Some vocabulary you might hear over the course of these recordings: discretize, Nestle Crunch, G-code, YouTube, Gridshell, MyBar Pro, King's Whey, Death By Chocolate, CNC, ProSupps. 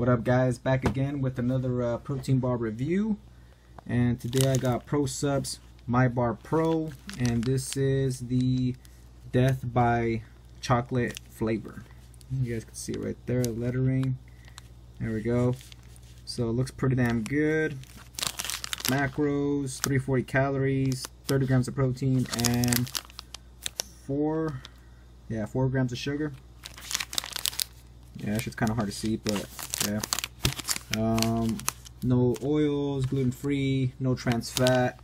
What up, guys? Back again with another protein bar review, and today I got ProSupps MyBar Pro, and this is the Death by Chocolate flavor. You guys can see it right there, lettering. There we go. So it looks pretty damn good. Macros: 340 calories, 30 grams of protein, and 4 grams of sugar. Yeah, that shit's kind of hard to see, but yeah. No oils, gluten-free, no trans fat.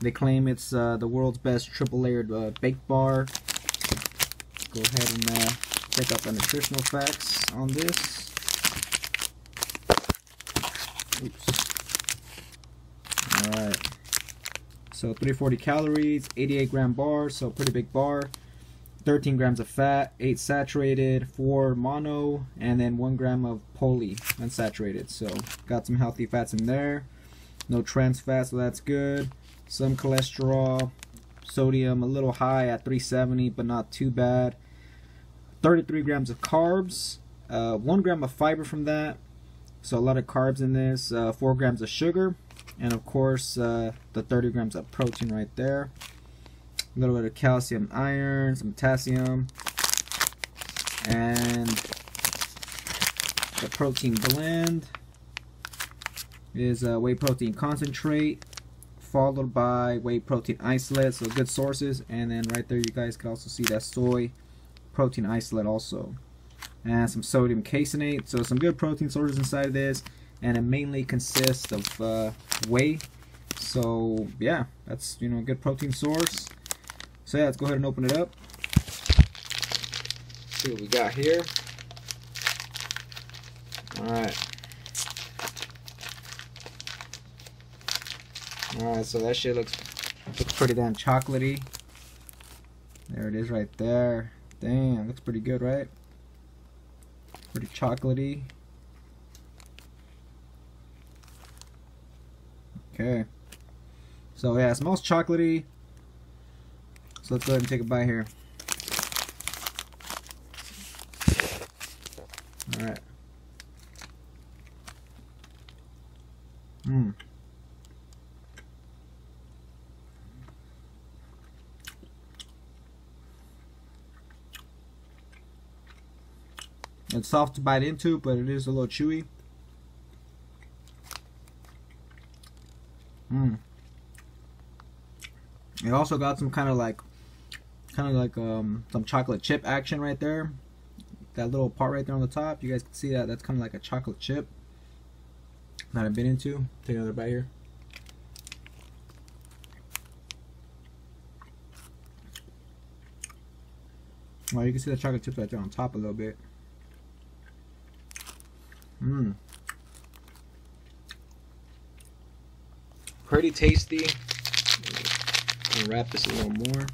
They claim it's the world's best triple-layered baked bar. Go ahead and check out the nutritional facts on this. Oops. All right. So 340 calories, 88 gram bar, so pretty big bar. 13 grams of fat, 8 saturated, 4 mono, and then 1 gram of poly unsaturated. So got some healthy fats in there. No trans fat, so that's good. Some cholesterol, sodium a little high at 370, but not too bad. 33 grams of carbs, 1 gram of fiber from that. So a lot of carbs in this, 4 grams of sugar, and of course the 30 grams of protein right there. A little bit of calcium, iron, some potassium, and the protein blend is whey protein concentrate, followed by whey protein isolate. So good sources, and then right there you guys can also see that soy protein isolate also, and some sodium caseinate. So some good protein sources inside of this, and it mainly consists of whey. So yeah, that's, you know, a good protein source. So yeah, let's go ahead and open it up. See what we got here. All right. So that shit looks pretty damn chocolatey. There it is, right there. Damn, looks pretty good, right? Pretty chocolatey. Okay. So yeah, it smells chocolatey. So let's go ahead and take a bite here. Alright. It's soft to bite into, but it is a little chewy. It also got some kind of like some chocolate chip action right there. That little part right there on the top, you guys can see that. That's kind of like a chocolate chip that I've been into. Take another bite here. Well, you can see the chocolate chips right there on top a little bit. Pretty tasty. Wrap this a little more.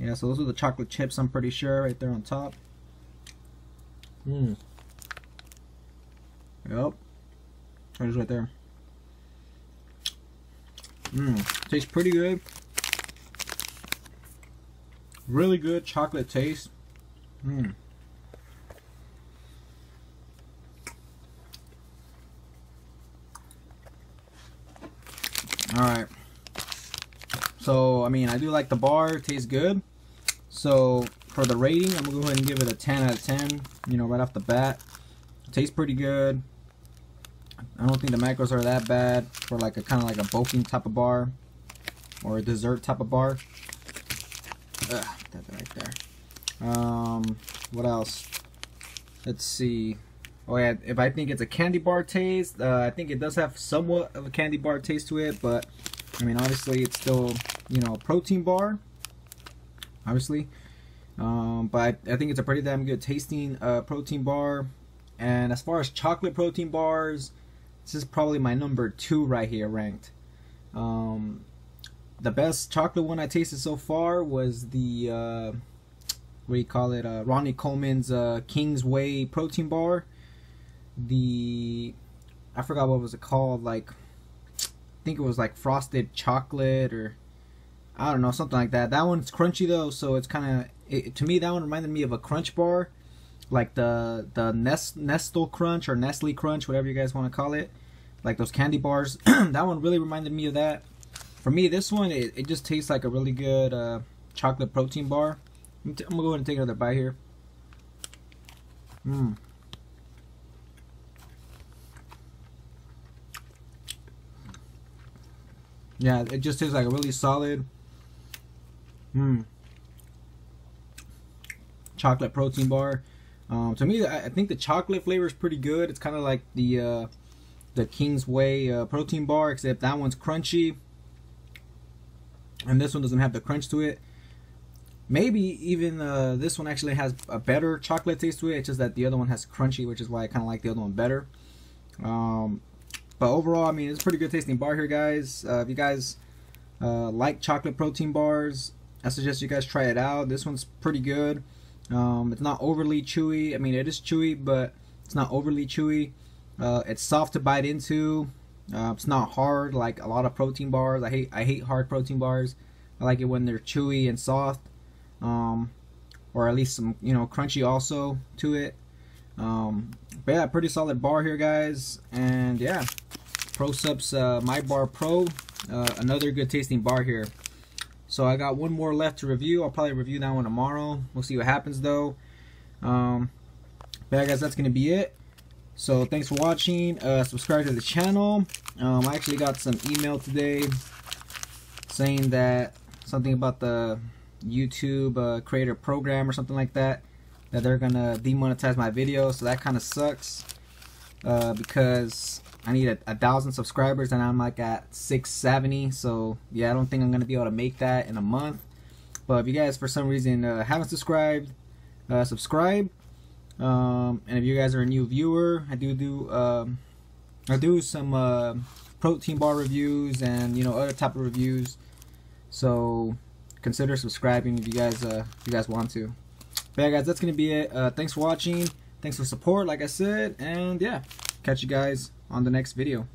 Yeah, so those are the chocolate chips, I'm pretty sure, right there on top. Yep. There's right there. Tastes pretty good. Really good chocolate taste. Alright. So, I mean, I do like the bar. It tastes good. So, for the rating, I'm going to go ahead and give it a 10 out of 10, you know, right off the bat. It tastes pretty good. I don't think the macros are that bad for like a kind of like a bulking type of bar or a dessert type of bar. Ugh, that's right there. What else? Let's see. Oh yeah, if I think it's a candy bar taste, I think it does have somewhat of a candy bar taste to it, but I mean, obviously, it's still, you know, a protein bar, obviously, but I think it's a pretty damn good tasting protein bar. And as far as chocolate protein bars, this is probably my number 2 right here ranked. The best chocolate one I tasted so far was the, what do you call it, Ronnie Coleman's King's Whey protein bar. The, I forgot what was it called, like, I think it was like frosted chocolate, or I don't know, something like that. That one's crunchy though, so it's kind of, to me that one reminded me of a crunch bar, like the Nestle Crunch or Nestle Crunch, whatever you guys want to call it, like those candy bars. That one really reminded me of that. For me, this one, it just tastes like a really good chocolate protein bar. I'm gonna go ahead and take another bite here. Yeah, it just tastes like a really solid chocolate protein bar. To me, I think the chocolate flavor is pretty good. It's kind of like the King's Whey protein bar, except that one's crunchy, and this one doesn't have the crunch to it. Maybe even this one actually has a better chocolate taste to it. It's just that the other one has crunchy, which is why I kind of like the other one better. But overall, I mean, it's a pretty good tasting bar here, guys. If you guys like chocolate protein bars, I suggest you guys try it out. This one's pretty good. It's not overly chewy. I mean, it is chewy, but it's not overly chewy. It's soft to bite into. It's not hard like a lot of protein bars. I hate hard protein bars. I like it when they're chewy and soft, or at least some, you know, crunchy also to it. But yeah, pretty solid bar here, guys. And yeah, ProSupps MyBar Pro, another good tasting bar here. So I got one more left to review. I'll probably review that one tomorrow. We'll see what happens though. But yeah, guys, that's gonna be it. So thanks for watching. Subscribe to the channel. I actually got some email today saying that something about the YouTube creator program or something like that, that they're gonna demonetize my video. So that kind of sucks, because I need 1,000 subscribers and I'm like at 670. So yeah, I don't think I'm gonna be able to make that in a month. But if you guys for some reason haven't subscribed, subscribe. And if you guys are a new viewer, I do some protein bar reviews and, you know, other type of reviews. So consider subscribing if you guys want to. But yeah, guys, that's gonna be it. Thanks for watching. Thanks for support, like I said, and yeah, catch you guys on the next video.